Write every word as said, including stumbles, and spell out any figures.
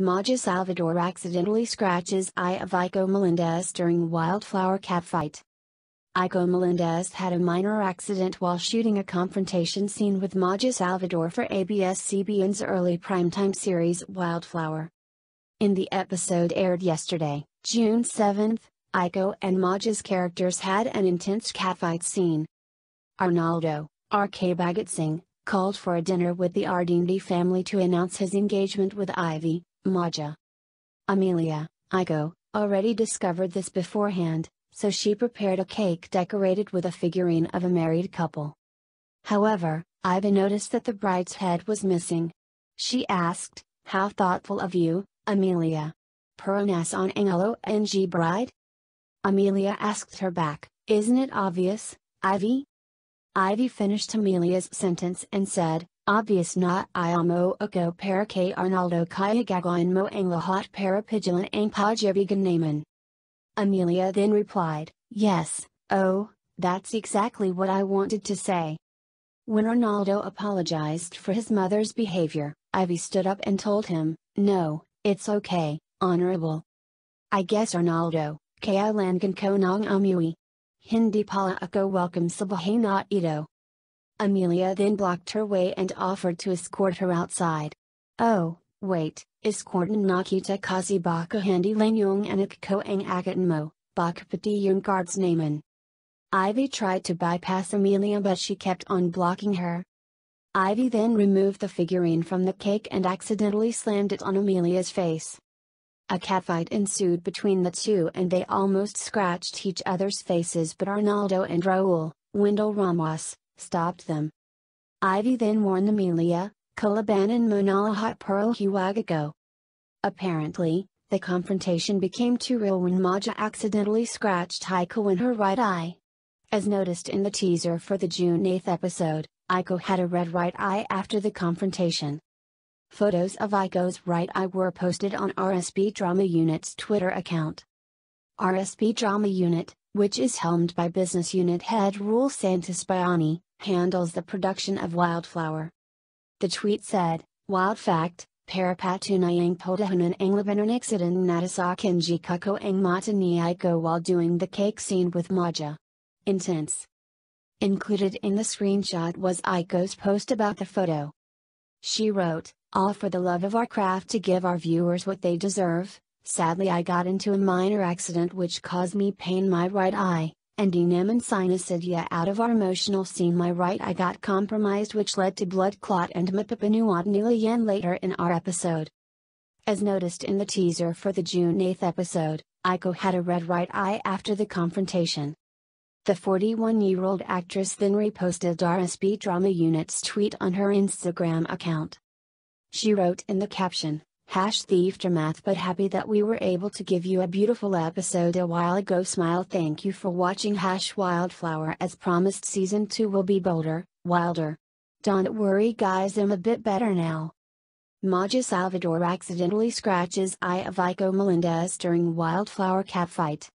Maja Salvador accidentally scratches eye of Aiko Melendez during Wildflower catfight. Aiko Melendez had a minor accident while shooting a confrontation scene with Maja Salvador for A B S C B N's early primetime series Wildflower. In the episode aired yesterday, June seventh, Aiko and Maja's characters had an intense catfight scene. Arnaldo, R K Bagatsing, called for a dinner with the Ardindi family to announce his engagement with Ivy, Maja. Amelia, Aiko, already discovered this beforehand, so she prepared a cake decorated with a figurine of a married couple. However, Ivy noticed that the bride's head was missing. She asked, "How thoughtful of you, Amelia. Peronas on angelo ng bride?" Amelia asked her back, "Isn't it obvious, Ivy?" Ivy finished Amelia's sentence and said, "Obvious na iamo ako para kay Arnaldo kaya gagawin mo ang lahat para pigilan ang pag-ibig namin." Amelia then replied, "Yes, oh, that's exactly what I wanted to say." When Arnaldo apologized for his mother's behavior, Ivy stood up and told him, "No, it's okay, honorable. I guess Arnaldo, kaya langan ko ng umuwi. Hindi pala ako welcome sa bahay na ito." Amelia then blocked her way and offered to escort her outside. "Oh, wait, escortin na kita kasi baka hindi lang yung anak ko ang akitin mo, baka pati yung guards namin." Ivy tried to bypass Amelia but she kept on blocking her. Ivy then removed the figurine from the cake and accidentally slammed it on Amelia's face. A catfight ensued between the two and they almost scratched each other's faces, but Arnaldo and Raul, Wendell Ramos, stopped them. Ivy then warned Amelia, "Kalabanan mo na lahat pero huwag ako." Apparently, the confrontation became too real when Maja accidentally scratched Aiko in her right eye. As noticed in the teaser for the June eighth episode, Aiko had a red right eye after the confrontation. Photos of Aiko's right eye were posted on R S B Drama Unit's Twitter account. R S B Drama Unit, which is helmed by business unit head Raul Santispiani, handles the production of Wildflower. The tweet said, "Wild fact, para patunayang podahanan ang labanan exitan natasakin jikako ang mata ni Aiko while doing the cake scene with Maja. Intense." Included in the screenshot was Aiko's post about the photo. She wrote, "All for the love of our craft to give our viewers what they deserve. Sadly I got into a minor accident which caused me pain my right eye, and enamin sinusidia out of our emotional scene my right eye got compromised which led to blood clot and mapapanuot nilian later in our episode." As noticed in the teaser for the June eighth episode, Aiko had a red right eye after the confrontation. The forty-one-year-old actress then reposted R S B Drama Unit's tweet on her Instagram account. She wrote in the caption, hash the aftermath but happy that we were able to give you a beautiful episode a while ago smile thank you for watching hash Wildflower as promised season two will be bolder, wilder. Don't worry guys, I'm a bit better now. Maja Salvador accidentally scratches eye of Aiko Melendez during Wildflower catfight.